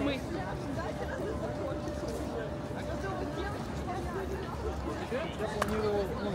Мы. Я планировал, ну,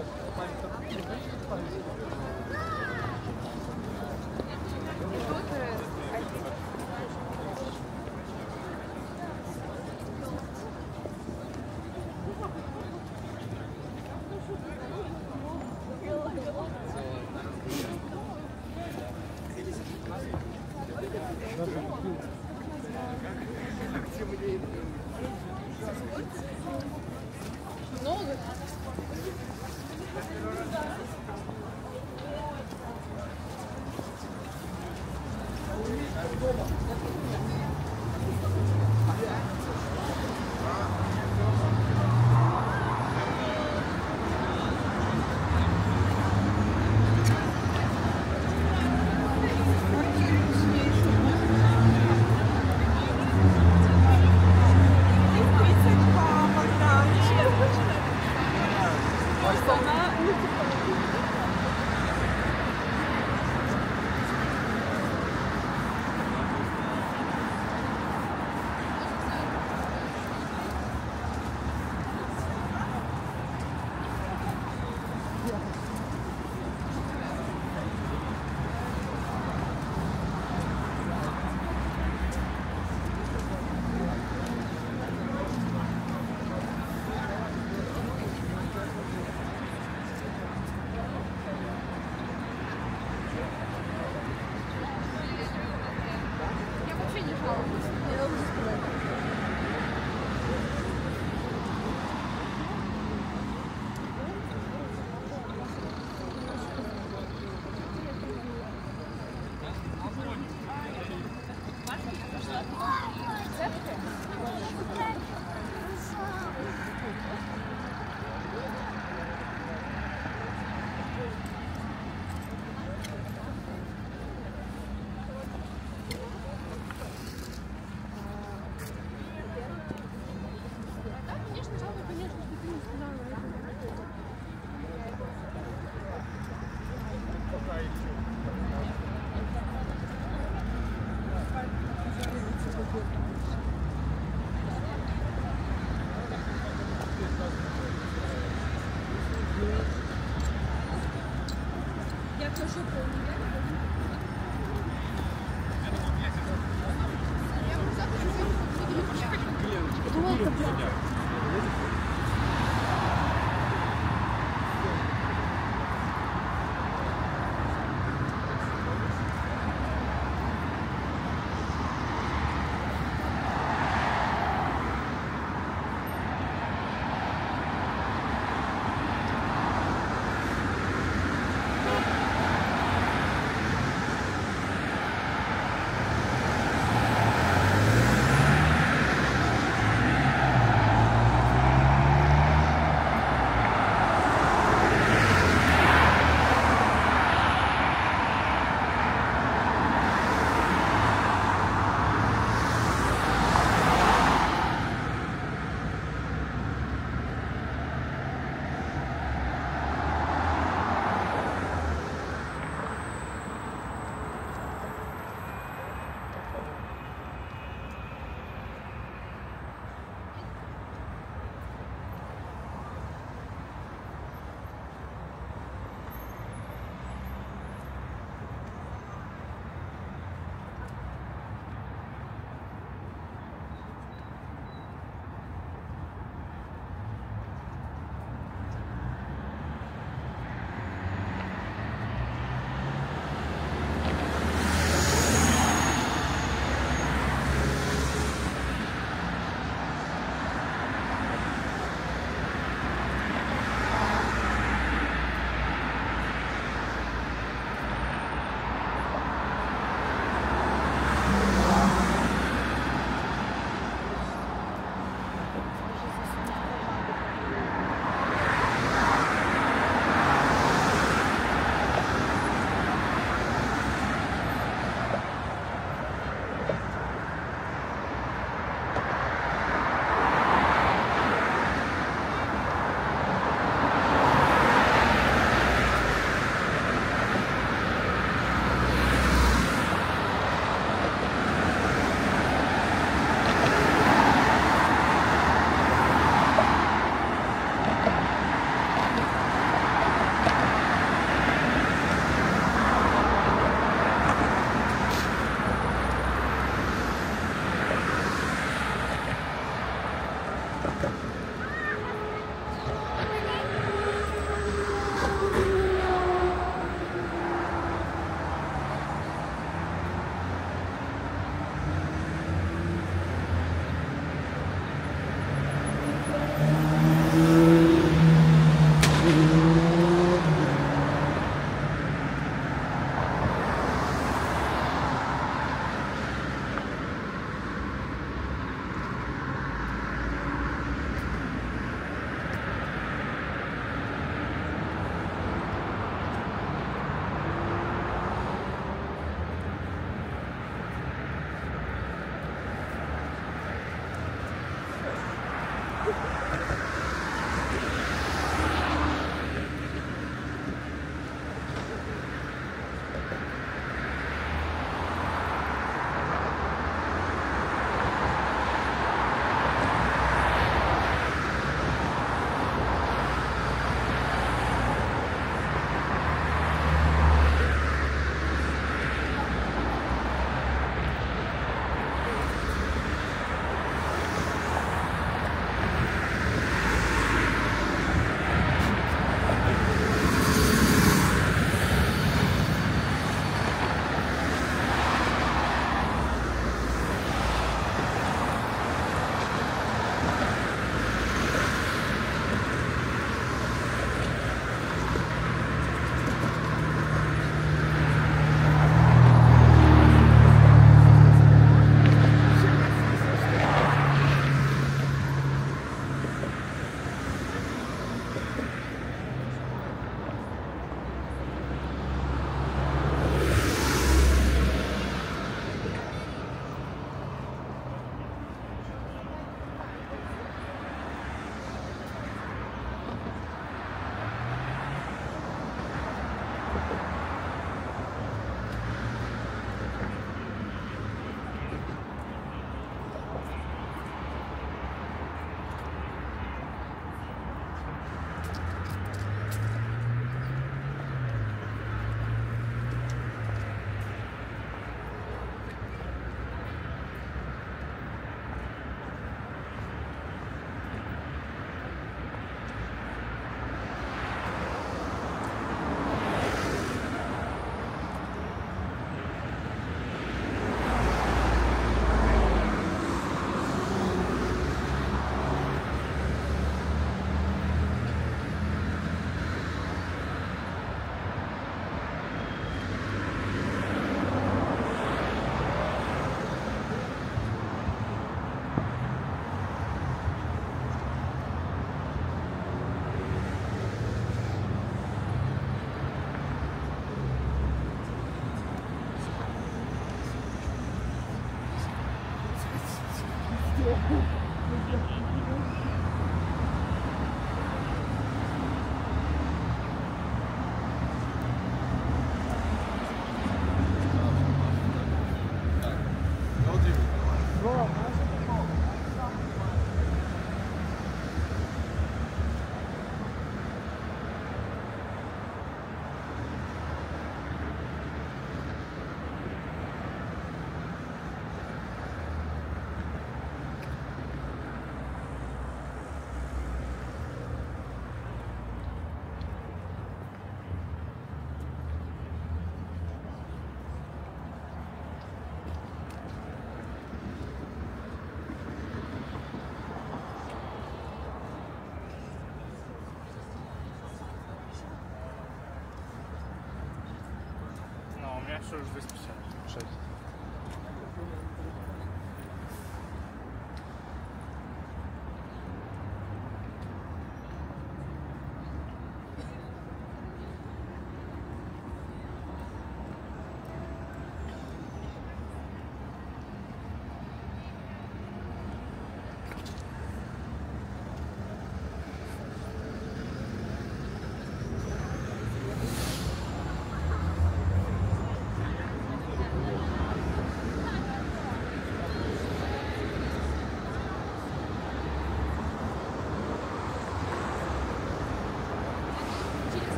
Что же 256?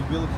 но в белых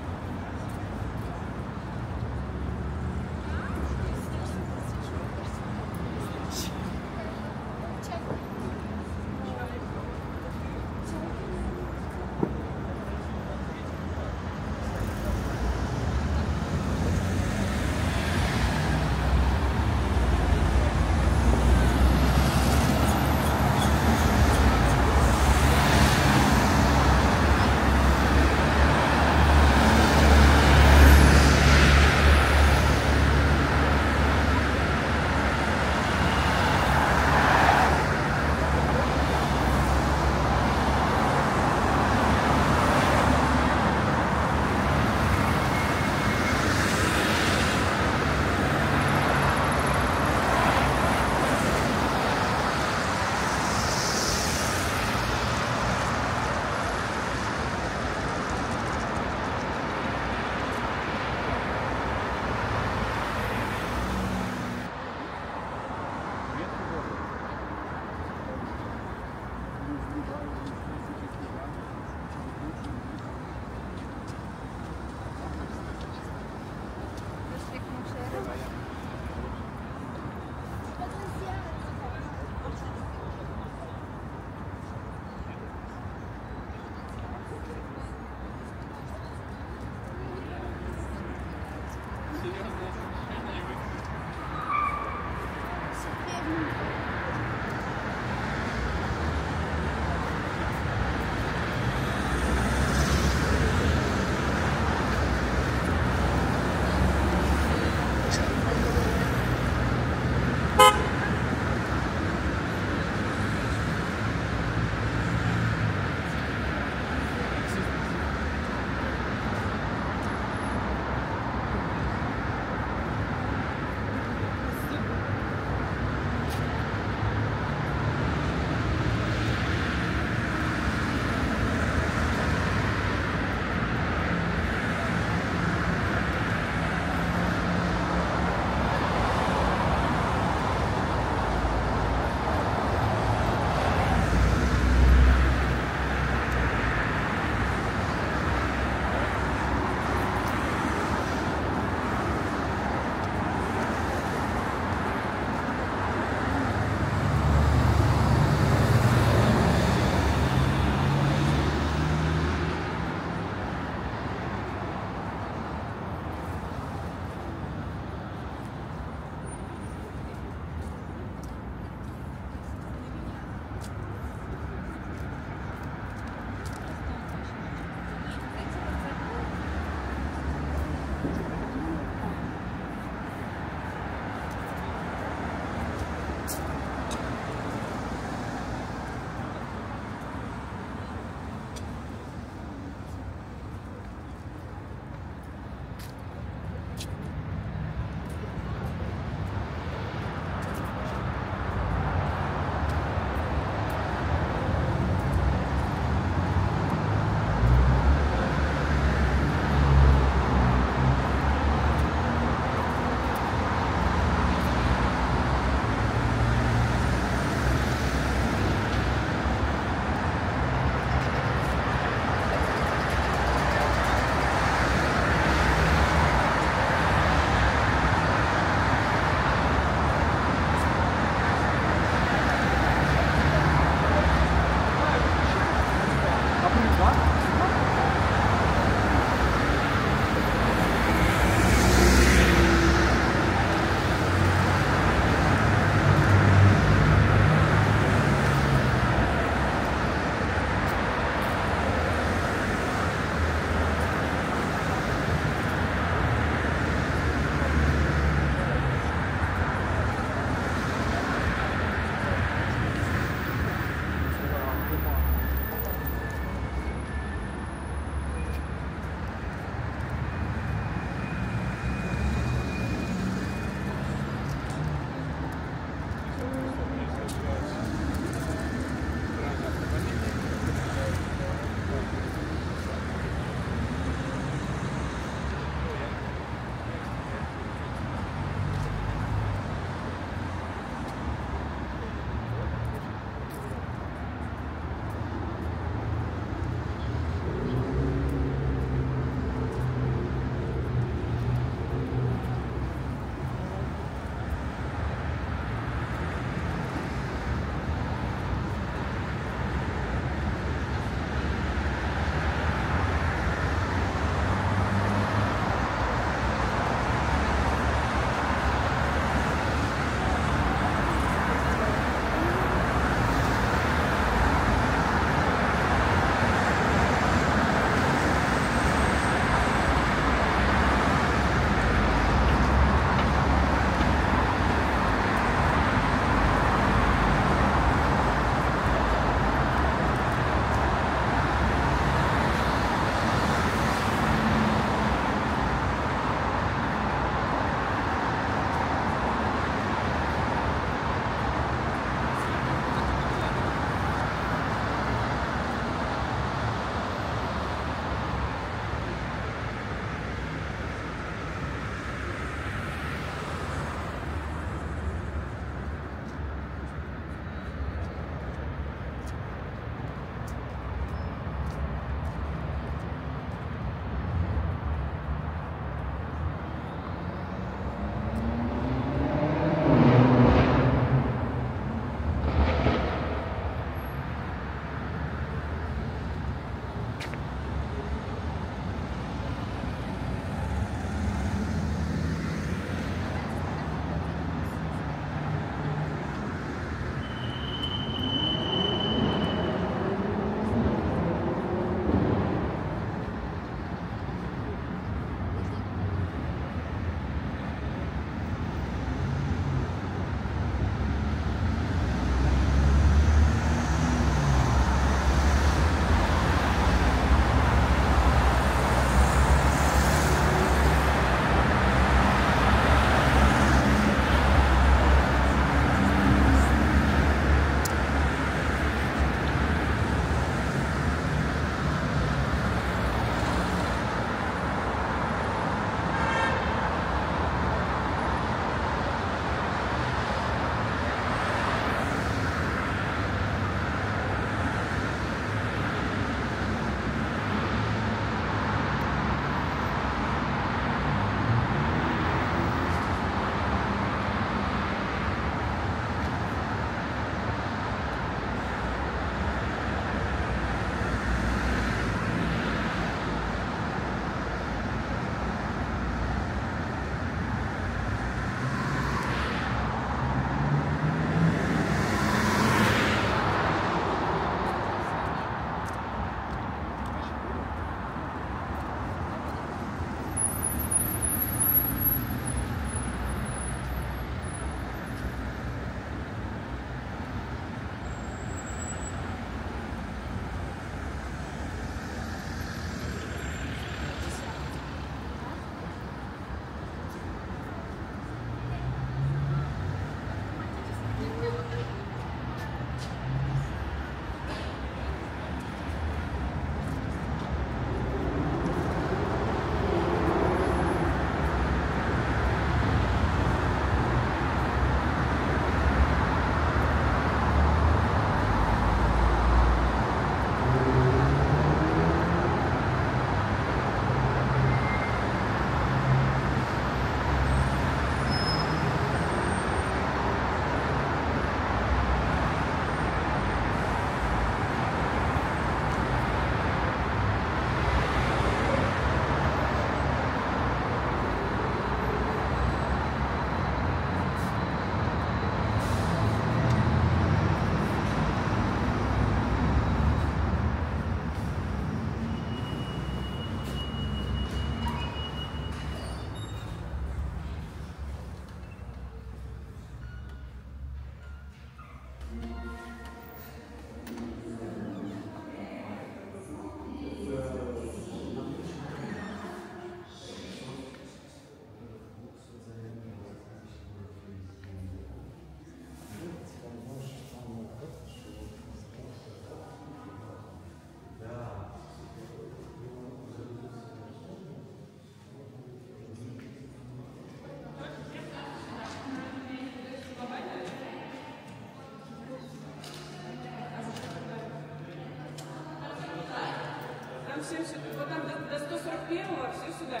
все сюда. Вот там до 141-го все сюда.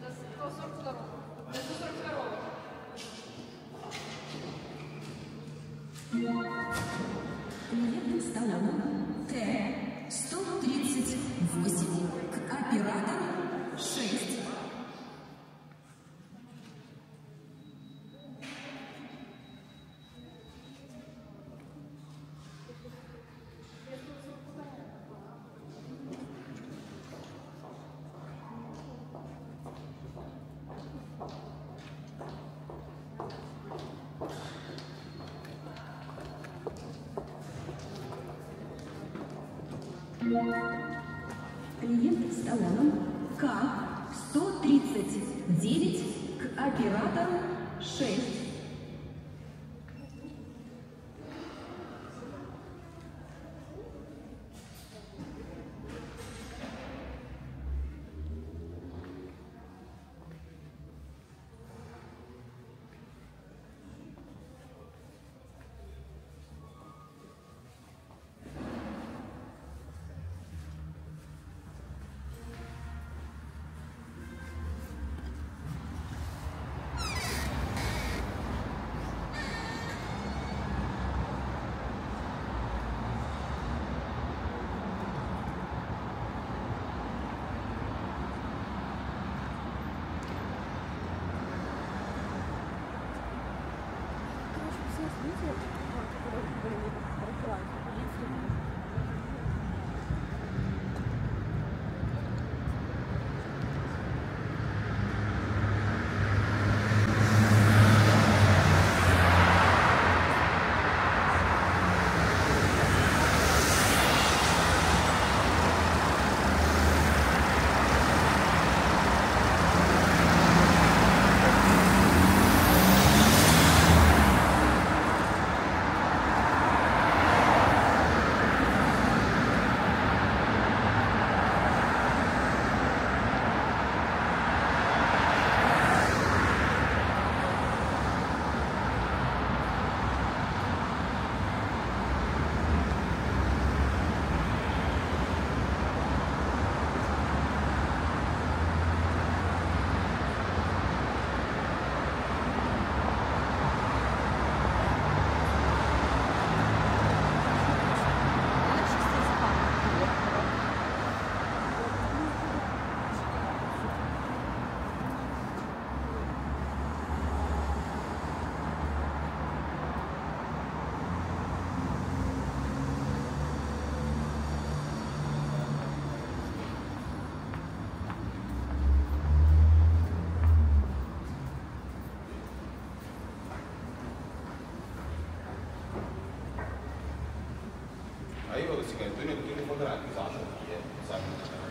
До 142-го. Клиентом стала Т-138 к оператору 6. Клиент с талоном К-139 к оператору 6. Io lo si chiama il tuo telefonare, mi faccio un piede,